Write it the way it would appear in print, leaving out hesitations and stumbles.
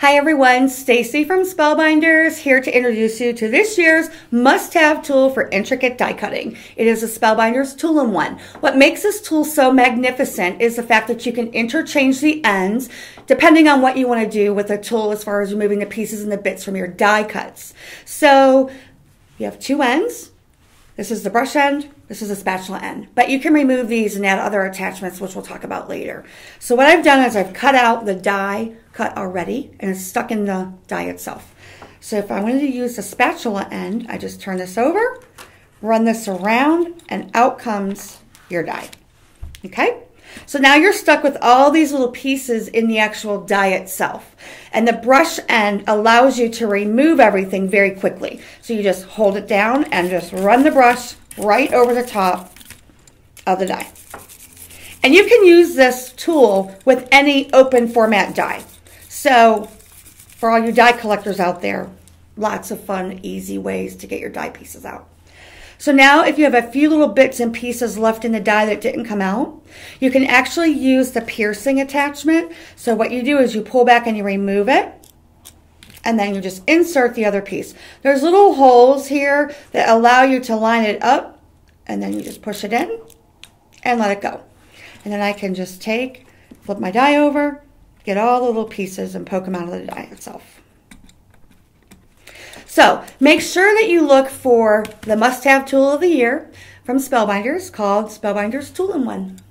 Hi everyone, Stacy from Spellbinders here to introduce you to this year's must-have tool for intricate die cutting. It is a Spellbinders Tool-in-One. What makes this tool so magnificent is the fact that you can interchange the ends depending on what you want to do with the tool as far as removing the pieces and the bits from your die cuts. So you have two ends. This is the brush end, this is the spatula end. But you can remove these and add other attachments, which we'll talk about later. So what I've done is I've cut out the die cut already, and it's stuck in the die itself. So if I wanted to use the spatula end, I just turn this over, run this around, and out comes your die, okay? So now you're stuck with all these little pieces in the actual die itself. And the brush end allows you to remove everything very quickly. So you just hold it down and just run the brush right over the top of the die. And you can use this tool with any open format die. So for all you die collectors out there, lots of fun, easy ways to get your die pieces out. So now if you have a few little bits and pieces left in the die that didn't come out, you can actually use the piercing attachment. So what you do is you pull back and you remove it, and then you just insert the other piece. There's little holes here that allow you to line it up, and then you just push it in and let it go. And then I can just flip my die over, get all the little pieces and poke them out of the die itself. So make sure that you look for the must-have tool of the year from Spellbinders called Spellbinders Tool-in-One.